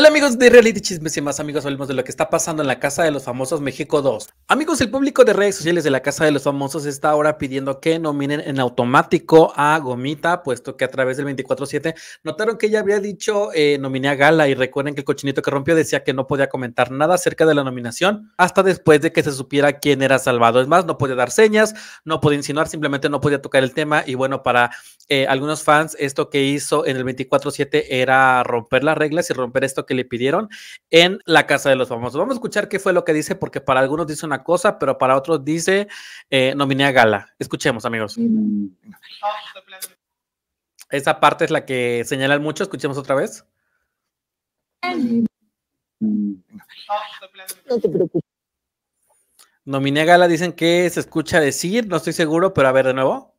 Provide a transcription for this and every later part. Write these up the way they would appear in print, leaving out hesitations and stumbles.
Hola amigos de Reality Chismes y más, amigos, hablemos de lo que está pasando en la Casa de los Famosos México 2. Amigos, el público de redes sociales de la Casa de los Famosos está ahora pidiendo que nominen en automático a Gomita, puesto que a través del 24/7 notaron que ella había dicho nominé a Gala, y recuerden que el cochinito que rompió decía que no podía comentar nada acerca de la nominación hasta después de que se supiera quién era salvado. Es más, no podía dar señas, no podía insinuar, simplemente no podía tocar el tema. Y bueno, para algunos fans esto que hizo en el 24/7 era romper las reglas y romper esto que le pidieron en la Casa de los Famosos. Vamos a escuchar qué fue lo que dice, porque para algunos dice una cosa, pero para otros dice nominé a Gala. Escuchemos, amigos. Esa parte es la que señalan mucho. Escuchemos otra vez. No te preocupes. Nominé a Gala, dicen que se escucha decir, no estoy seguro, pero a ver de nuevo.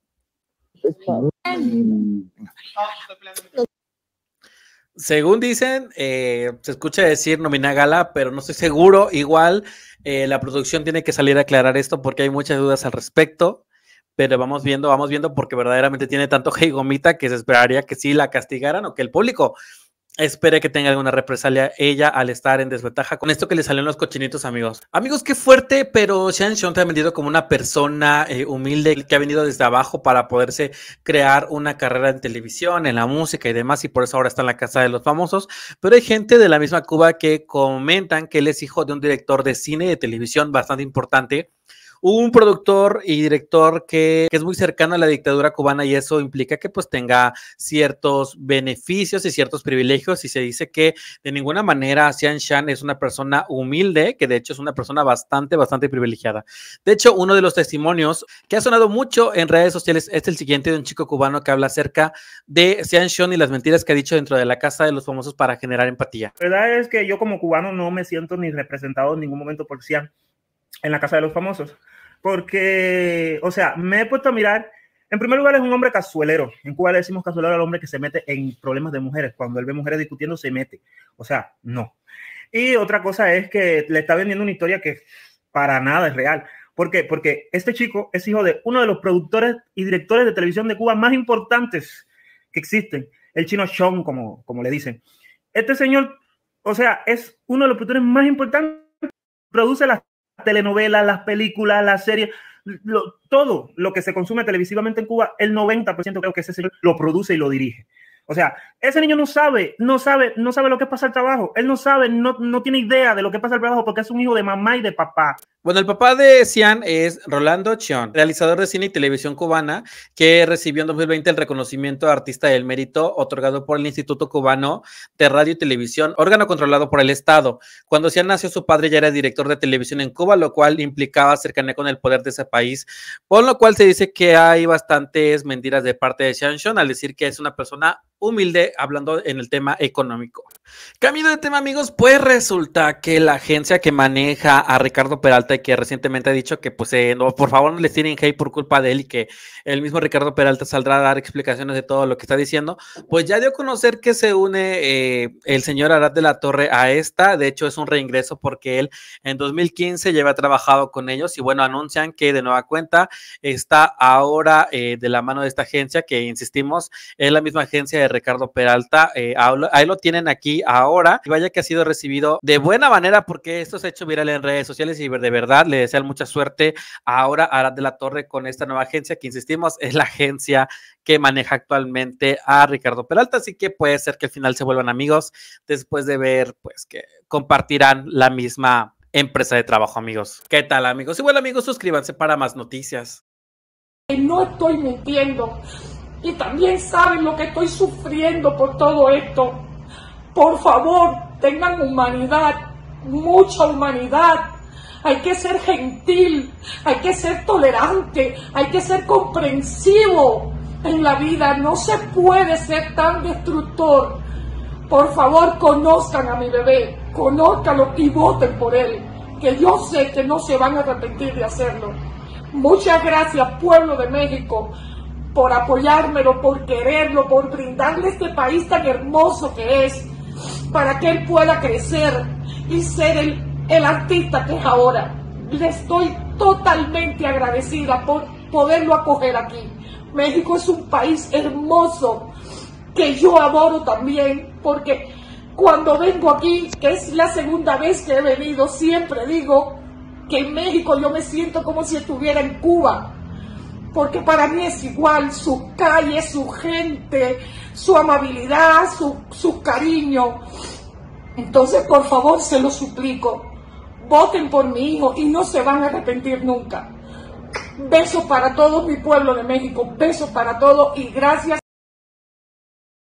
Según dicen, se escucha decir nominé a Gala, pero no estoy seguro. Igual, la producción tiene que salir a aclarar esto porque hay muchas dudas al respecto. Pero vamos viendo, porque verdaderamente tiene tanto hate Gomita que se esperaría que sí la castigaran o que el público espere que tenga alguna represalia ella al estar en desventaja con esto que le salieron los cochinitos, amigos. Amigos, qué fuerte, pero Sian te ha vendido como una persona humilde que ha venido desde abajo para poderse crear una carrera en televisión, en la música y demás, y por eso ahora está en la Casa de los Famosos. Pero hay gente de la misma Cuba que comentan que él es hijo de un director de cine y de televisión bastante importante, un productor y director que es muy cercano a la dictadura cubana, y eso implica que pues tenga ciertos beneficios y ciertos privilegios, y se dice que de ninguna manera Sian es una persona humilde, que de hecho es una persona bastante privilegiada. De hecho, uno de los testimonios que ha sonado mucho en redes sociales es el siguiente, de un chico cubano que habla acerca de Sian y las mentiras que ha dicho dentro de la Casa de los Famosos para generar empatía. La verdad es que yo como cubano no me siento ni representado en ningún momento por Sian en la Casa de los Famosos, porque, o sea, me he puesto a mirar. En primer lugar, es un hombre cazuelero. En Cuba le decimos cazuelero al hombre que se mete en problemas de mujeres. Cuando él ve mujeres discutiendo, se mete. O sea, no. Y otra cosa es que le está vendiendo una historia que para nada es real. ¿Por qué? Porque este chico es hijo de uno de los productores y directores de televisión de Cuba más importantes que existen. El chino Chiong, como le dicen. Este señor, o sea, es uno de los productores más importantes. Produce las telenovelas, las películas, las series, todo lo que se consume televisivamente en Cuba, el 90% creo que ese señor lo produce y lo dirige. O sea, ese niño no sabe lo que pasa el trabajo. Él no tiene idea de lo que pasa el trabajo porque es un hijo de mamá y de papá. Bueno, el papá de Sian es Rolando Chiong, realizador de cine y televisión cubana, que recibió en 2020 el reconocimiento de Artista del Mérito, otorgado por el Instituto Cubano de Radio y Televisión, órgano controlado por el Estado. Cuando Sian nació, su padre ya era director de televisión en Cuba, lo cual implicaba cercanía con el poder de ese país, por lo cual se dice que hay bastantes mentiras de parte de Sian al decir que es una persona humilde, hablando en el tema económico. Camino de tema, amigos, pues resulta que la agencia que maneja a Ricardo Peralta, y que recientemente ha dicho que pues no, por favor no les tiren hate por culpa de él, y que el mismo Ricardo Peralta saldrá a dar explicaciones de todo lo que está diciendo, pues ya dio a conocer que se une el señor Arath de la Torre a esta. De hecho, es un reingreso porque él en 2015 ya había trabajado con ellos, y bueno, anuncian que de nueva cuenta está ahora de la mano de esta agencia, que insistimos, es la misma agencia de Ricardo Peralta. Ahí lo tienen aquí ahora, y vaya que ha sido recibido de buena manera, porque esto se ha hecho viral en redes sociales, y de verdad le desean mucha suerte ahora a Arath de la Torre con esta nueva agencia, que insistimos, es la agencia que maneja actualmente a Ricardo Peralta. Así que puede ser que al final se vuelvan amigos, después de ver pues que compartirán la misma empresa de trabajo, amigos. ¿Qué tal, amigos? Y bueno, amigos, suscríbanse para más noticias. No estoy mintiendo. Y también saben lo que estoy sufriendo por todo esto. Por favor, tengan humanidad, mucha humanidad. Hay que ser gentil, hay que ser tolerante, hay que ser comprensivo en la vida. No se puede ser tan destructor. Por favor, conozcan a mi bebé, conózcanlo y voten por él, que yo sé que no se van a arrepentir de hacerlo. Muchas gracias, pueblo de México, por apoyármelo, por quererlo, por brindarle este país tan hermoso que es, para que él pueda crecer y ser el artista que es ahora. Le estoy totalmente agradecida por poderlo acoger aquí. México es un país hermoso que yo adoro también, porque Cuando vengo aquí, que es la segunda vez que he venido, siempre digo que en México yo me siento como si estuviera en Cuba, porque para mí es igual, sus calles, su gente, su amabilidad, su cariño. Entonces, por favor, se lo suplico, voten por mi hijo y no se van a arrepentir nunca. Besos para todo mi pueblo de México, besos para todos y gracias.